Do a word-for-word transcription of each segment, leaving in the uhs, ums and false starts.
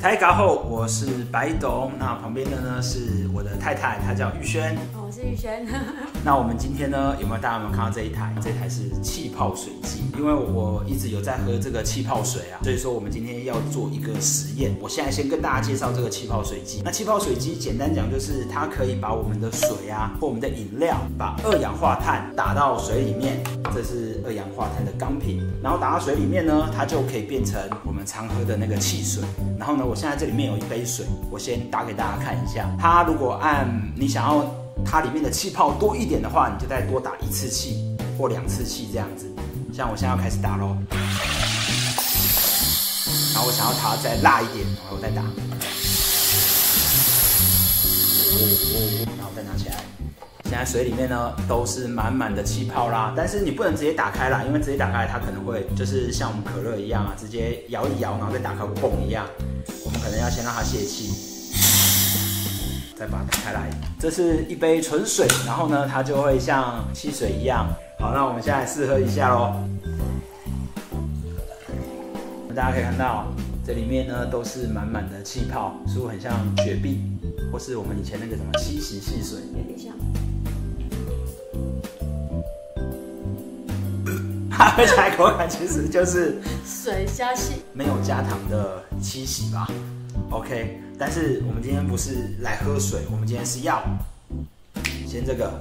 大家好，我是白董，那旁边的呢是我的太太，她叫玉轩，我是玉轩。那我们今天呢，有没有大家有没有看到这一台？这一台是气泡水机，因为我一直有在喝这个气泡水啊，所以说我们今天要做一个实验。我现在先跟大家介绍这个气泡水机。那气泡水机简单讲就是它可以把我们的水啊或我们的饮料，把二氧化碳打到水里面，这是二氧化碳的钢瓶，然后打到水里面呢，它就可以变成我们常喝的那个汽水。然后呢，我现在这里面有一杯水，我先打给大家看一下。它如果按你想要它里面的气泡多一点的话，你就再多打一次气或两次气这样子。像我现在要开始打咯，然后我想要它再辣一点，然后我再打。然后我再拿起来。现在水里面呢都是满满的气泡啦，但是你不能直接打开啦，因为直接打开它可能会就是像我们可乐一样啊，直接摇一摇然后再打开蹦一样。我们可能要先让它泄气，再把它打开来。这是一杯纯水，然后呢它就会像汽水一样。好，那我们现在试喝一下咯。大家可以看到这里面呢都是满满的气泡，似乎很像雪碧或是我们以前那个什么七喜汽水，有点像。它喝起来口感其实就是水加气，没有加糖的七喜吧 ？OK， 但是我们今天不是来喝水，我们今天是要先这个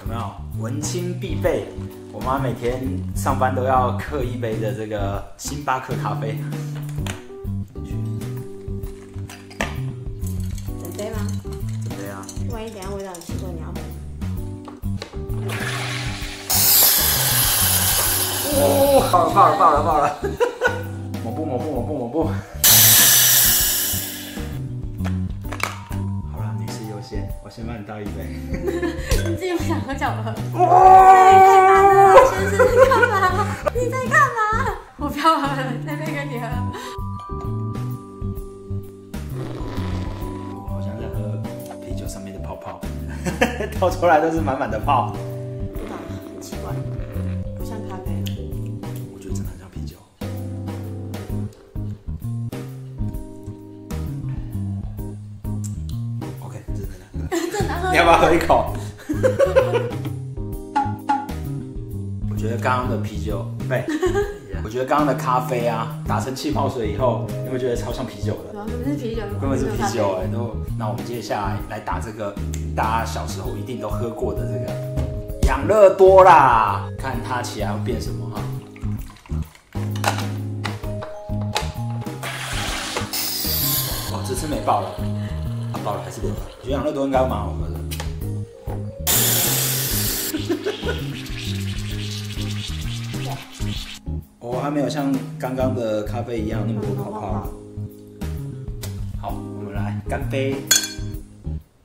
有没有文青必备？我妈每天上班都要喝一杯的这个星巴克咖啡。整杯吗？整杯啊！万一等一下味道很奇怪，你要喝？哦，爆了爆了爆了爆了！抹布抹布抹布抹布。好了，女士优先，我先帮你倒一杯。你自己不想喝酒吗？哇！先生在干嘛？你在干嘛？我不要喝了，那边跟你喝。我好像在喝啤酒上面的泡泡，倒出来都是满满的泡。味道很奇怪，不像咖啡。你要不要喝一口？我觉得刚刚的啤酒，对，我觉得刚刚的咖啡啊，打成气泡水以后，你有没有觉得超像啤酒的？根本是啤酒，根本是啤酒哎！那我们接下来来打这个，大家小时候一定都喝过的这个养乐多啦，看它起来会变什么哈。哦，这次没爆了。爆了还是流了，我觉得养乐多应该蛮好喝的。哦，还没有像刚刚的咖啡一样那么多泡泡。好，我们来干杯。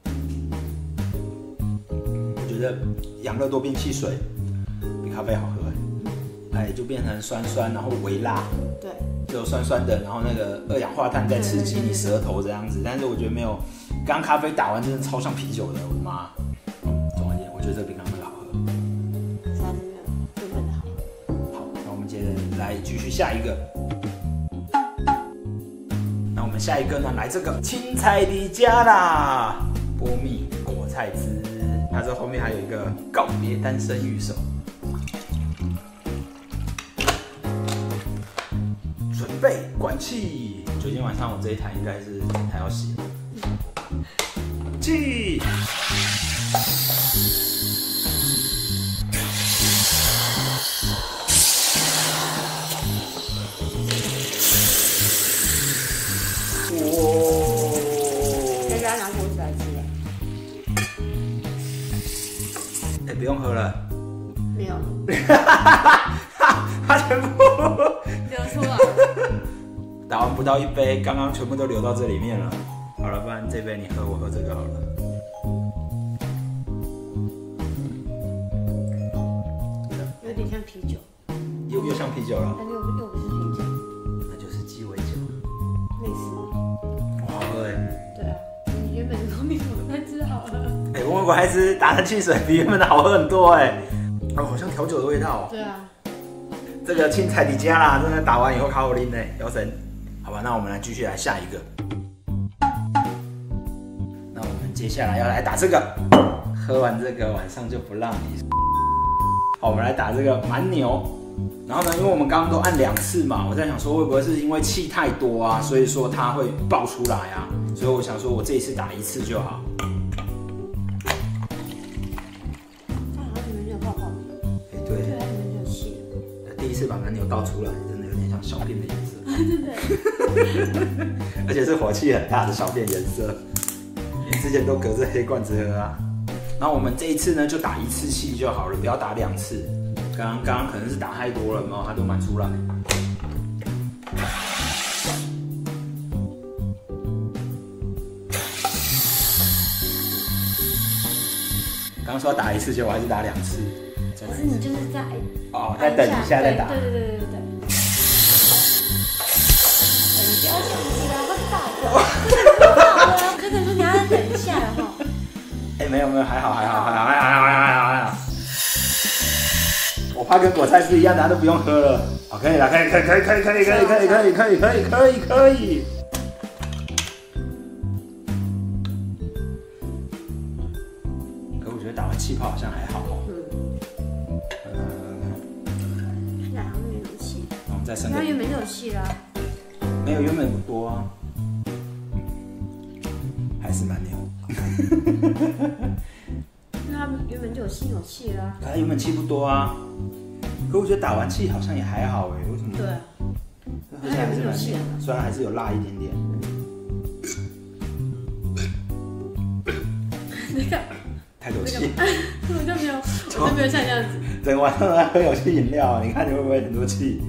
我觉得养乐多变汽水比咖啡好喝哎，哎，就变成酸酸，然后微辣。对。就酸酸的，然后那个二氧化碳在刺激你舌头这样子，但是我觉得没有，刚咖啡打完真的超像啤酒的，我的妈！总而言之，我觉得这比刚刚好喝。下一个，这个好。好，那我们接着来继续下一个。那我们下一个呢，来这个青菜的家啦，波蜜果菜汁，它这后面还有一个告别单身御守。备关气，最近晚上我这一台应该是还要洗了。气，哇！大家拿锅子来吃。哎，不用喝了。没有。它全部流出来。打完不到一杯，刚刚全部都流到这里面了。好了，不然这杯你喝，我喝这个好了。有点像啤酒，又又像啤酒了。但又又不是啤酒，那就是鸡尾酒，类似吗？好喝哎、欸。对啊，你原本的蜂蜜果菜汁好喝。哎、欸，蜂蜜果菜汁打成汽水比原本的好喝很多哎、欸。哦，好像调酒的味道、哦。对啊。这个青菜底加啦，真的打完以后好好拎呢，腰神。好吧，那我们来继续来下一个。那我们接下来要来打这个，喝完这个晚上就不让你。好，我们来打这个蛮牛。然后呢，因为我们刚刚都按两次嘛，我在想说会不会是因为气太多啊，所以说它会爆出来啊，所以我想说我这一次打一次就好。 是把蛮牛倒出来，真的有点像小便的颜色，对不对？而且是火气很大的小便颜色，因为之前都隔着黑罐子喝啊。然后我们这一次呢，就打一次气就好了，不要打两次。刚刚刚刚可能是打太多了，然后它都满出来。刚刚说打一次，结果还是打两次。 可是你就是在哦，再等一下再打。对对对对对。你不要这样子啊，它爆了，爆了！哥哥说你要再等一下了哈。哎，没有没有，还好还好还好还好还好还好还好。我怕跟果菜汁一样，大家都不用喝了。好，可以了，可以可以可以可以可以可以可以可以可以可以可以。可我觉得打完气泡好像还好。 它原本就有气啦，没有原本不多啊，还是蛮牛。那它原本就有心有气啦，它原本气不多啊，可我觉得打完气好像也还好哎，为什么？对，它原本就有气啊，虽然还是有辣一点点。那个太多气，我都没有，我都没有像这样子，整晚上在喝有气饮料，你看你会不会很多气？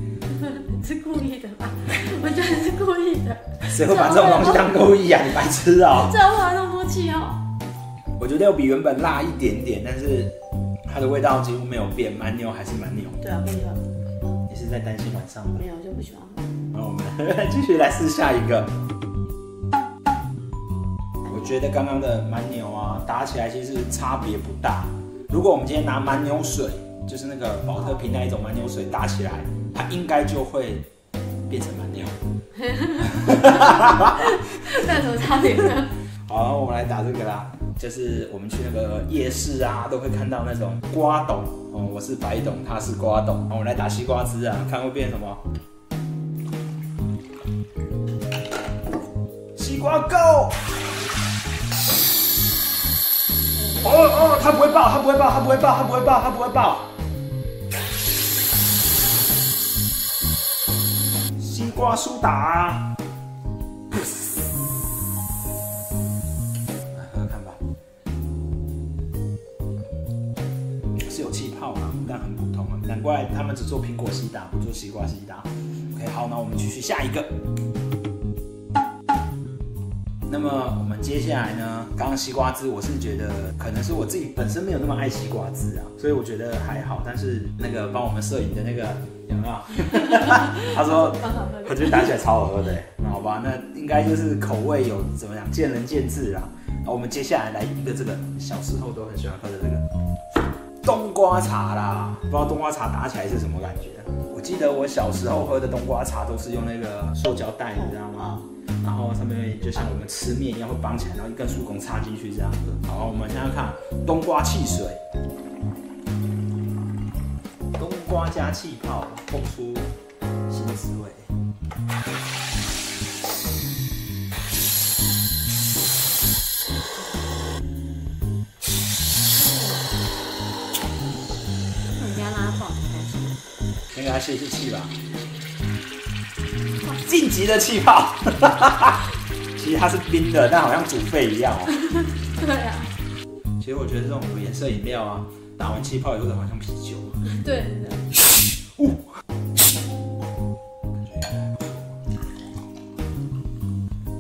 是故意的吧？我觉得是故意的。谁会把这种东西当故意啊？你白痴啊！这花那么气哦！我觉得要比原本辣一点点，但是它的味道几乎没有变，蛮牛还是蛮牛。对啊，不一样。你是在担心晚上吗？没有，我就不喜欢喝。那我们继续来试下一个。我觉得刚刚的蛮牛啊，打起来其实差别不大。如果我们今天拿蛮牛水，就是那个宝特瓶那一种蛮牛水打起来。 它应该就会变成蛮牛，那有什么差别呢？好，我们来打这个啦，就是我们去那个夜市啊，都会看到那种瓜董哦，我是白董，他是瓜董，我们来打西瓜汁啊，看会变什么？西瓜 Go！ 哦哦，它不会爆，它不会爆，它不会爆，它不会爆，它不会爆。 西瓜苏打、啊，来喝喝看吧，是有气泡啊，但很普通啊，难怪他们只做苹果西打，不做西瓜西打。OK， 好，那我们继续下一个。那么我们接下来呢，刚刚西瓜汁，我是觉得可能是我自己本身没有那么爱西瓜汁啊，所以我觉得还好。但是那个帮我们摄影的那个。 有没有？他说，我觉得打起来超好喝的。那好吧，那应该就是口味有怎么讲，见仁见智啦。那我们接下来来一个这个小时候都很喜欢喝的这个冬瓜茶啦，不知道冬瓜茶打起来是什么感觉？我记得我小时候喝的冬瓜茶都是用那个塑胶袋，你知道吗？然后上面就像我们吃面一样会绑起来，然后一根树根插进去这样喝。好，我们现在看冬瓜汽水。 瓜加气泡，碰出新滋味。人家拉爆，先给他泄泄气吧。晋级的气泡，其实它是冰的，但好像煮沸一样哦。对啊。其实我觉得这种颜色饮料啊，打完气泡以后，好像啤酒。 对，哦，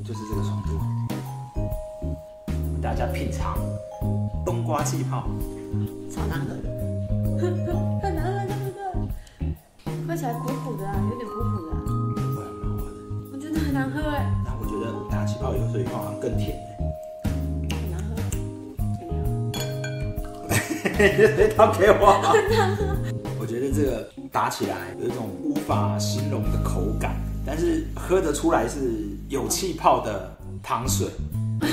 就是这个程度。大家品尝冬瓜气泡，超难喝的，很难喝，对不对？喝起来苦苦的、啊，有点苦苦的、啊。不会，蛮好喝的。我觉得很难喝哎、欸。但我觉得打气泡有水以后好像更甜哎、欸。很难喝，怎么样？他给我。很难喝。 这个打起来有一种无法形容的口感，但是喝得出来是有气泡的糖水。对，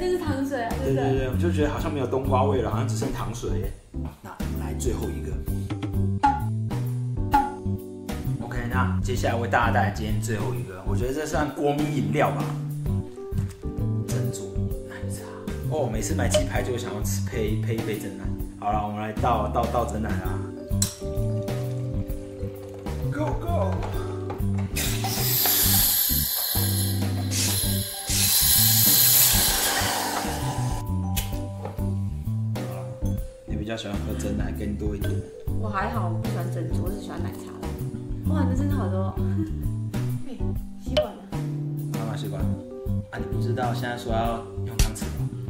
这是糖水啊！对对对，我就觉得好像没有冬瓜味了，好像只剩糖水耶。那我们来最后一个。OK， 那接下来为大家带来今天最后一个，我觉得这算国民饮料吧。珍珠奶茶。哦，每次买鸡排就想要吃配配一杯珍奶。好了，我们来倒倒倒珍奶啦。Go go。比较喜欢喝珍奶更多一点。我还好，我不喜欢珍珠，我是喜欢奶茶的。哇，这真的好多！哎、欸，吸管呢？妈妈吸管啊！你不知道现在说要用汤匙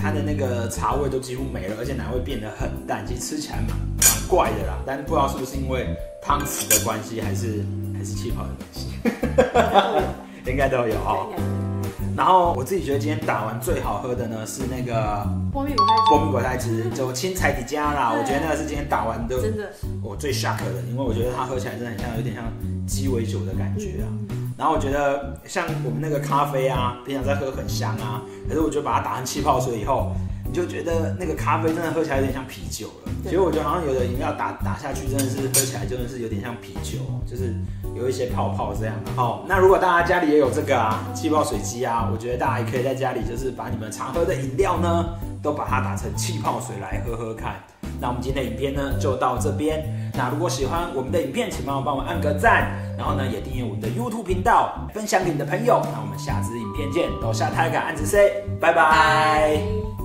它的那个茶味都几乎没了，而且奶味变得很淡，其实吃起来蛮怪的啦。但是不知道是不是因为汤匙的关系，还是还是气泡的关系，应该都有啊、哦。然后我自己觉得今天打完最好喝的呢是那个波蜜果泰汁，波蜜果泰汁就青菜底加啦，我觉得那个是今天打完的，真的我最 shock 的，因为我觉得它喝起来真的很像有点像鸡尾酒的感觉啊。嗯、然后我觉得像我们那个咖啡啊，平常在喝很香啊，可是我觉得把它打成气泡水以后，你就觉得那个咖啡真的喝起来有点像啤酒了。所以我觉得好像有的饮料打打下去真的是喝起来真的是有点像啤酒，就是有一些泡泡这样。好、哦，那如果大家家里也有这个啊气泡水机啊，我觉得大家也可以在家里就是把你们常喝的饮料呢，都把它打成气泡水来喝喝看。那我们今天的影片呢就到这边。那如果喜欢我们的影片，请帮我帮我按个赞，然后呢也订阅我们的 YouTube 频道，分享给你的朋友。那我们下支影片见，都下台感，按支 C， 拜拜。